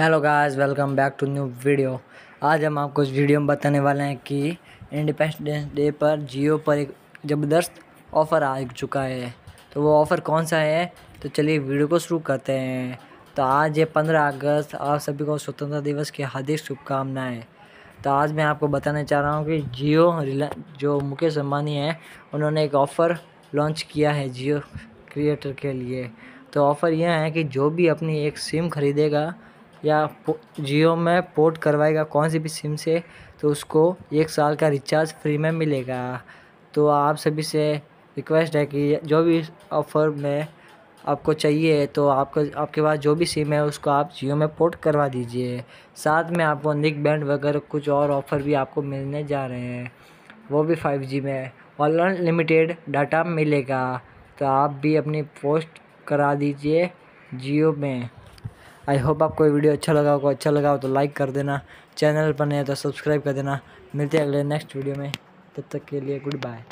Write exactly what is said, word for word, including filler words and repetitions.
Hello guys, welcome back to new video. आज हम आपको इस वीडियो में बताने वाले हैं कि इंडिपेंडेंस डे पर जियो पर एक ज़बरदस्त ऑफ़र आ चुका है। तो वो ऑफ़र कौन सा है, तो चलिए वीडियो को शुरू करते हैं। तो आज ये पंद्रह अगस्त, आप सभी को स्वतंत्रता दिवस की हार्दिक शुभकामनाएँ। तो आज मैं आपको बताना चाह रहा हूँ कि जियो जो मुकेश अम्बानी हैं उन्होंने एक ऑफ़र लॉन्च किया है जियो क्रिएटर के लिए। तो ऑफ़र यह है कि जो भी अपनी एक सिम खरीदेगा या जियो में पोर्ट करवाएगा कौन सी भी सिम से, तो उसको एक साल का रिचार्ज फ्री में मिलेगा। तो आप सभी से रिक्वेस्ट है कि जो भी ऑफ़र में आपको चाहिए तो आपको आपके पास जो भी सिम है उसको आप जियो में पोर्ट करवा दीजिए। साथ में आपको निक बैंड वगैरह कुछ और ऑफ़र भी आपको मिलने जा रहे हैं, वो भी फाइव जी में, और अनलिमिटेड डाटा मिलेगा। तो आप भी अपनी पोस्ट करा दीजिए जियो में। आई होप आपको वीडियो अच्छा लगा हो। अच्छा लगा हो तो लाइक कर देना, चैनल पर नए तो सब्सक्राइब कर देना। मिलते हैं अगले नेक्स्ट वीडियो में, तब तक के लिए गुड बाय।